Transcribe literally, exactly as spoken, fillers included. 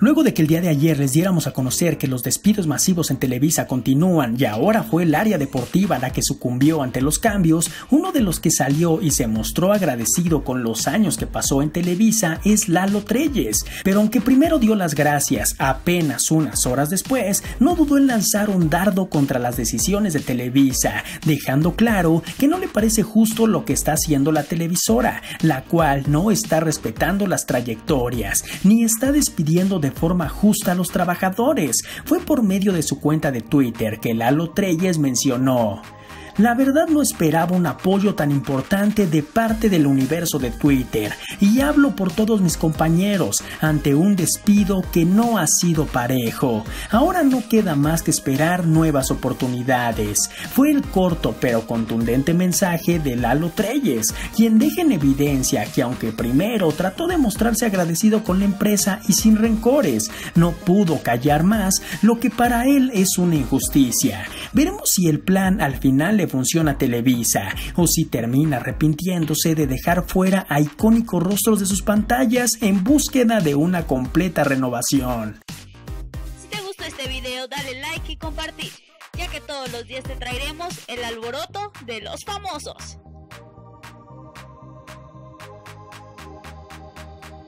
Luego de que el día de ayer les diéramos a conocer que los despidos masivos en Televisa continúan y ahora fue el área deportiva la que sucumbió ante los cambios, uno de los que salió y se mostró agradecido con los años que pasó en Televisa es Lalo Trelles, pero aunque primero dio las gracias apenas unas horas después, no dudó en lanzar un dardo contra las decisiones de Televisa, dejando claro que no le parece justo lo que está haciendo la televisora, la cual no está respetando las trayectorias, ni está despidiendo de forma justa a los trabajadores. Fue por medio de su cuenta de Twitter que Lalo Trelles mencionó: "La verdad no esperaba un apoyo tan importante de parte del universo de Twitter y hablo por todos mis compañeros ante un despido que no ha sido parejo. Ahora no queda más que esperar nuevas oportunidades". Fue el corto pero contundente mensaje de Lalo Trelles, quien deja en evidencia que aunque primero trató de mostrarse agradecido con la empresa y sin rencores, no pudo callar más lo que para él es una injusticia. Veremos si el plan al final le funciona a Televisa o si termina arrepintiéndose de dejar fuera a icónicos rostros de sus pantallas en búsqueda de una completa renovación. Si te gustó este video, dale like y compartir, ya que todos los días te traeremos el alboroto de los famosos.